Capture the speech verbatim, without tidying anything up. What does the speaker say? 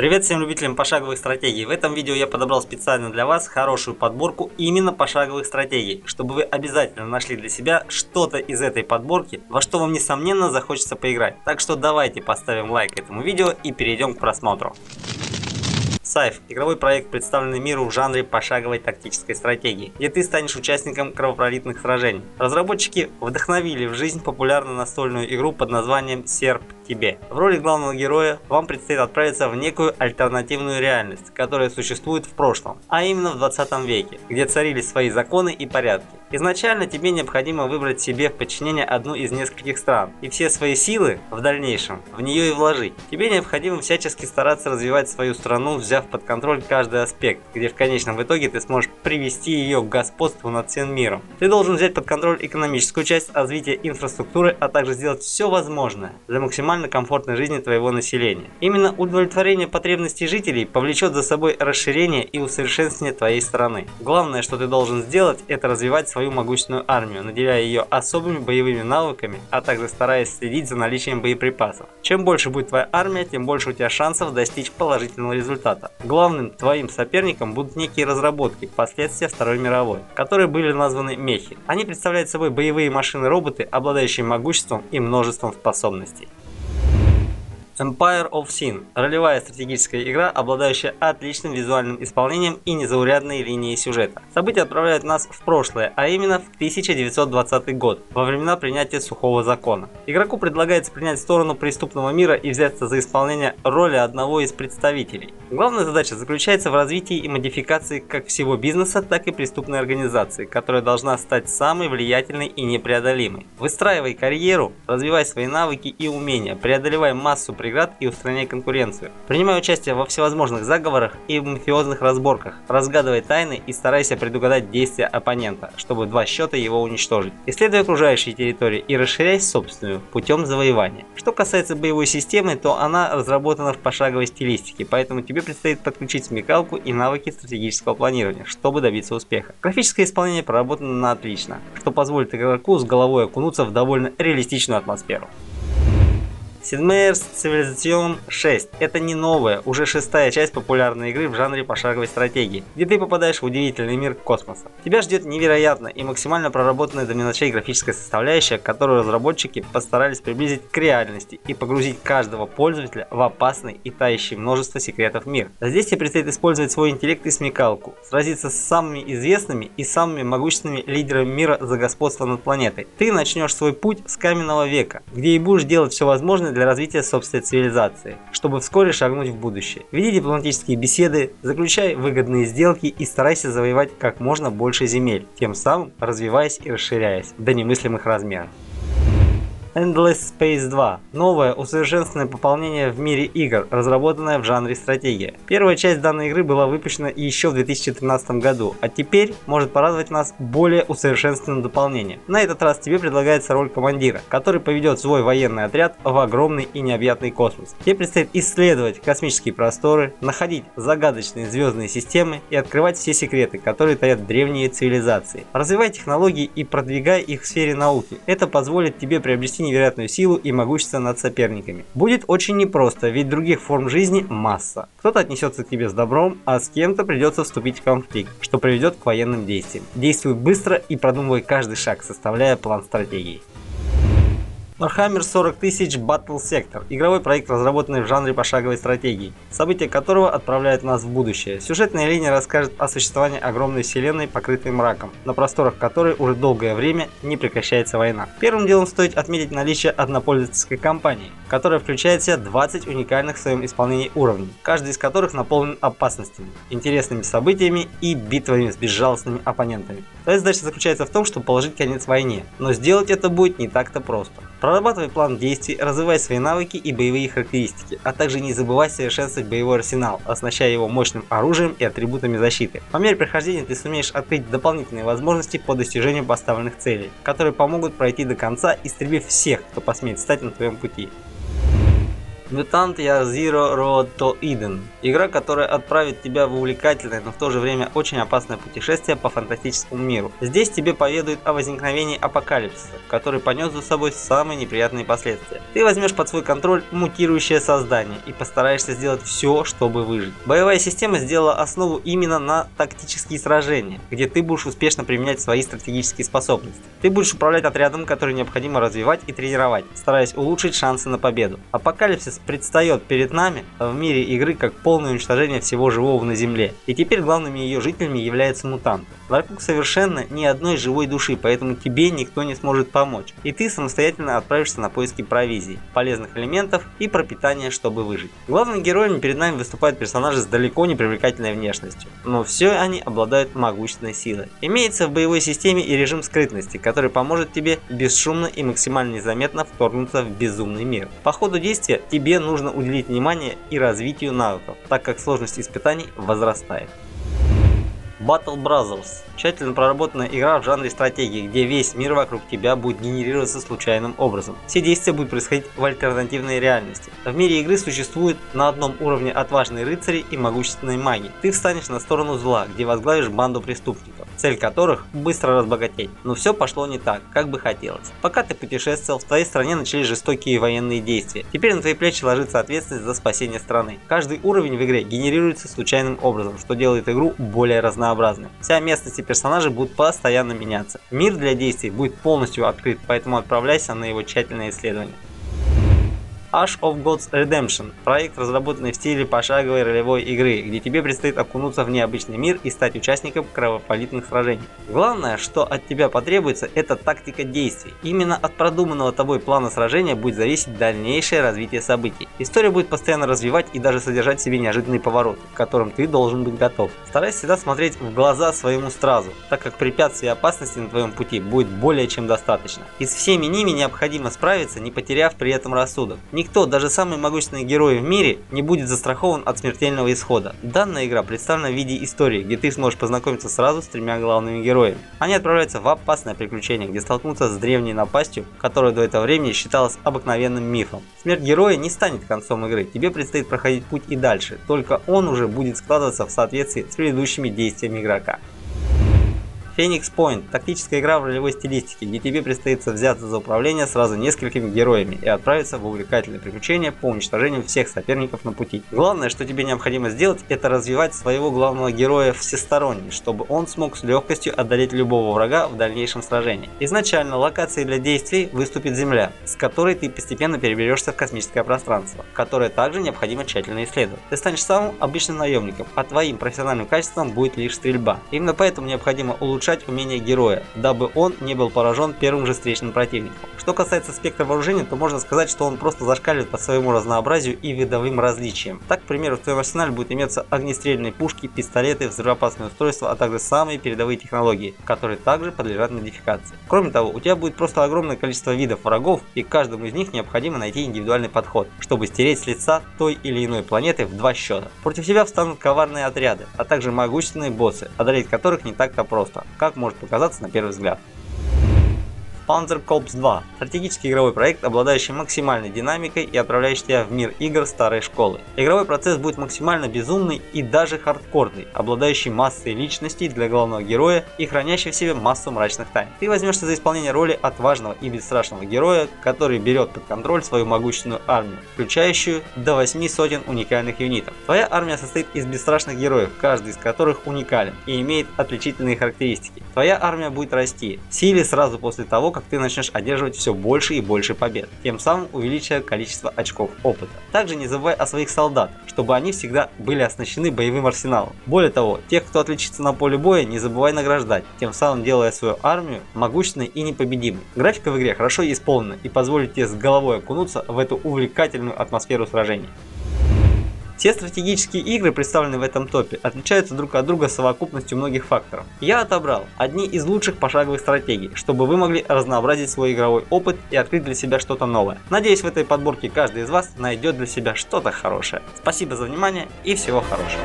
Привет всем любителям пошаговых стратегий. В этом видео я подобрал специально для вас хорошую подборку именно пошаговых стратегий, чтобы вы обязательно нашли для себя что-то из этой подборки, во что вам несомненно захочется поиграть. Так что давайте поставим лайк этому видео и перейдем к просмотру. Scythe – игровой проект, представленный миру в жанре пошаговой тактической стратегии, где ты станешь участником кровопролитных сражений. Разработчики вдохновили в жизнь популярную настольную игру под названием «Серп». Тебе. В роли главного героя вам предстоит отправиться в некую альтернативную реальность, которая существует в прошлом, а именно в двадцатом веке, где царили свои законы и порядки. Изначально тебе необходимо выбрать себе в подчинение одну из нескольких стран и все свои силы в дальнейшем в нее и вложить. Тебе необходимо всячески стараться развивать свою страну, взяв под контроль каждый аспект, где в конечном итоге ты сможешь привести ее к господству над всем миром. Ты должен взять под контроль экономическую часть, развитие инфраструктуры, а также сделать все возможное для максимально комфортной жизни твоего населения. Именно удовлетворение потребностей жителей повлечет за собой расширение и усовершенствование твоей страны. Главное, что ты должен сделать, это развивать свою могущественную армию, наделяя ее особыми боевыми навыками, а также стараясь следить за наличием боеприпасов. Чем больше будет твоя армия, тем больше у тебя шансов достичь положительного результата. Главным твоим соперником будут некие разработки, последствия Второй мировой, которые были названы мехи. Они представляют собой боевые машины-роботы, обладающие могуществом и множеством способностей. Empire of Sin – ролевая стратегическая игра, обладающая отличным визуальным исполнением и незаурядной линией сюжета. События отправляют нас в прошлое, а именно в тысяча девятьсот двадцатый год, во времена принятия Сухого закона. Игроку предлагается принять сторону преступного мира и взяться за исполнение роли одного из представителей. Главная задача заключается в развитии и модификации как всего бизнеса, так и преступной организации, которая должна стать самой влиятельной и непреодолимой. Выстраивай карьеру, развивай свои навыки и умения, преодолевай массу преград и устраняй конкуренцию. Принимай участие во всевозможных заговорах и в мафиозных разборках, разгадывай тайны и старайся предугадать действия оппонента, чтобы в два счета его уничтожить. Исследуй окружающие территории и расширяй собственную путем завоевания. Что касается боевой системы, то она разработана в пошаговой стилистике, поэтому тебе предстоит подключить смекалку и навыки стратегического планирования, чтобы добиться успеха. Графическое исполнение проработано на отлично, что позволит игроку с головой окунуться в довольно реалистичную атмосферу. Sid Meier's Civilization шесть – это не новая, уже шестая часть популярной игры в жанре пошаговой стратегии, где ты попадаешь в удивительный мир космоса. Тебя ждет невероятно и максимально проработанная до мелочей графическая составляющая, которую разработчики постарались приблизить к реальности и погрузить каждого пользователя в опасный и тающий множество секретов мир. Здесь тебе предстоит использовать свой интеллект и смекалку, сразиться с самыми известными и самыми могущественными лидерами мира за господство над планетой. Ты начнешь свой путь с каменного века, где и будешь делать все возможное для развития собственной цивилизации, чтобы вскоре шагнуть в будущее. Веди дипломатические беседы, заключай выгодные сделки и старайся завоевать как можно больше земель, тем самым развиваясь и расширяясь до немыслимых размеров. Endless Space два – новое усовершенствованное пополнение в мире игр, разработанное в жанре стратегия. Первая часть данной игры была выпущена еще в две тысячи тринадцатом году, а теперь может порадовать нас более усовершенствованным дополнением. На этот раз тебе предлагается роль командира, который поведет свой военный отряд в огромный и необъятный космос. Тебе предстоит исследовать космические просторы, находить загадочные звездные системы и открывать все секреты, которые таят древние цивилизации. Развивай технологии и продвигай их в сфере науки. Это позволит тебе приобрести невероятную силу и могущество над соперниками. Будет очень непросто, ведь других форм жизни масса. Кто-то отнесется к тебе с добром, а с кем-то придется вступить в конфликт, что приведет к военным действиям. Действуй быстро и продумывай каждый шаг, составляя план стратегии. Warhammer сорок тысяч Battlesector – игровой проект, разработанный в жанре пошаговой стратегии, события которого отправляют нас в будущее. Сюжетная линия расскажет о существовании огромной вселенной, покрытой мраком, на просторах которой уже долгое время не прекращается война. Первым делом стоит отметить наличие однопользовательской кампании, которая включает в себя двадцать уникальных в своем исполнении уровней, каждый из которых наполнен опасностями, интересными событиями и битвами с безжалостными оппонентами. Твоя задача заключается в том, чтобы положить конец войне, но сделать это будет не так-то просто. Прорабатывай план действий, развивай свои навыки и боевые характеристики, а также не забывай совершенствовать боевой арсенал, оснащая его мощным оружием и атрибутами защиты. По мере прохождения ты сумеешь открыть дополнительные возможности по достижению поставленных целей, которые помогут пройти до конца, истребив всех, кто посмеет встать на твоем пути. Mutant Year Zero Road to Eden. Игра, которая отправит тебя в увлекательное, но в то же время очень опасное путешествие по фантастическому миру. Здесь тебе поведают о возникновении апокалипсиса, который понес за собой самые неприятные последствия. Ты возьмешь под свой контроль мутирующее создание и постараешься сделать все, чтобы выжить. Боевая система сделала основу именно на тактические сражения, где ты будешь успешно применять свои стратегические способности. Ты будешь управлять отрядом, который необходимо развивать и тренировать, стараясь улучшить шансы на победу. Апокалипсис предстает перед нами в мире игры как полное уничтожение всего живого на Земле, и теперь главными ее жителями являются мутанты. Вокруг совершенно ни одной живой души, поэтому тебе никто не сможет помочь, и ты самостоятельно отправишься на поиски провизии, полезных элементов и пропитания, чтобы выжить. Главными героями перед нами выступают персонажи с далеко не привлекательной внешностью, но все они обладают могущественной силой. Имеется в боевой системе и режим скрытности, который поможет тебе бесшумно и максимально незаметно вторгнуться в безумный мир. По ходу действия тебе нужно уделить внимание и развитию навыков, так как сложность испытаний возрастает. Battle Brothers – тщательно проработанная игра в жанре стратегии, где весь мир вокруг тебя будет генерироваться случайным образом. Все действия будут происходить в альтернативной реальности. В мире игры существуют на одном уровне отважные рыцари и могущественные маги. Ты встанешь на сторону зла, где возглавишь банду преступников, цель которых – быстро разбогатеть. Но все пошло не так, как бы хотелось. Пока ты путешествовал, в твоей стране начались жестокие военные действия. Теперь на твои плечи ложится ответственность за спасение страны. Каждый уровень в игре генерируется случайным образом, что делает игру более разнообразной. Вся местность и персонажи будут постоянно меняться. Мир для действий будет полностью открыт, поэтому отправляйся на его тщательное исследование. Ash of Gods Redemption – проект, разработанный в стиле пошаговой ролевой игры, где тебе предстоит окунуться в необычный мир и стать участником кровопролитных сражений. Главное, что от тебя потребуется, это тактика действий. Именно от продуманного тобой плана сражения будет зависеть дальнейшее развитие событий. История будет постоянно развивать и даже содержать в себе неожиданные повороты, к которым ты должен быть готов. Старайся всегда смотреть в глаза своему стразу, так как препятствий и опасностей на твоем пути будет более чем достаточно. И с всеми ними необходимо справиться, не потеряв при этом рассудок. Никто, даже самый могущественный герой в мире, не будет застрахован от смертельного исхода. Данная игра представлена в виде истории, где ты сможешь познакомиться сразу с тремя главными героями. Они отправляются в опасное приключение, где столкнутся с древней напастью, которая до этого времени считалась обыкновенным мифом. Смерть героя не станет концом игры, тебе предстоит проходить путь и дальше, только он уже будет складываться в соответствии с предыдущими действиями игрока. Phoenix Point – тактическая игра в ролевой стилистике, где тебе предстоит взяться за управление сразу несколькими героями и отправиться в увлекательное приключение по уничтожению всех соперников на пути. Главное, что тебе необходимо сделать, это развивать своего главного героя всесторонне, чтобы он смог с легкостью одолеть любого врага в дальнейшем сражении. Изначально локацией для действий выступит Земля, с которой ты постепенно переберешься в космическое пространство, которое также необходимо тщательно исследовать. Ты станешь самым обычным наемником, а твоим профессиональным качеством будет лишь стрельба. Именно поэтому необходимо улучшать умение героя, дабы он не был поражен первым же встречным противником. Что касается спектра вооружения, то можно сказать, что он просто зашкаливает по своему разнообразию и видовым различиям. Так, к примеру, в твоем арсенале будут иметься огнестрельные пушки, пистолеты, взрывоопасные устройства, а также самые передовые технологии, которые также подлежат модификации. Кроме того, у тебя будет просто огромное количество видов врагов, и каждому из них необходимо найти индивидуальный подход, чтобы стереть с лица той или иной планеты в два счета. Против тебя встанут коварные отряды, а также могущественные боссы, одолеть которых не так-то просто, как может показаться на первый взгляд. Panzer Corps два – стратегический игровой проект, обладающий максимальной динамикой и отправляющий тебя в мир игр старой школы. Игровой процесс будет максимально безумный и даже хардкорный, обладающий массой личностей для главного героя и хранящий в себе массу мрачных тайн. Ты возьмешься за исполнение роли отважного и бесстрашного героя, который берет под контроль свою могущественную армию, включающую до восьми сотен уникальных юнитов. Твоя армия состоит из бесстрашных героев, каждый из которых уникален и имеет отличительные характеристики. Твоя армия будет расти в силе сразу после того, как ты начнешь одерживать все больше и больше побед, тем самым увеличивая количество очков опыта. Также не забывай о своих солдатах, чтобы они всегда были оснащены боевым арсеналом. Более того, тех, кто отличится на поле боя, не забывай награждать, тем самым делая свою армию могущественной и непобедимой. Графика в игре хорошо исполнена и позволит тебе с головой окунуться в эту увлекательную атмосферу сражений. Все стратегические игры, представленные в этом топе, отличаются друг от друга совокупностью многих факторов. Я отобрал одни из лучших пошаговых стратегий, чтобы вы могли разнообразить свой игровой опыт и открыть для себя что-то новое. Надеюсь, в этой подборке каждый из вас найдет для себя что-то хорошее. Спасибо за внимание и всего хорошего.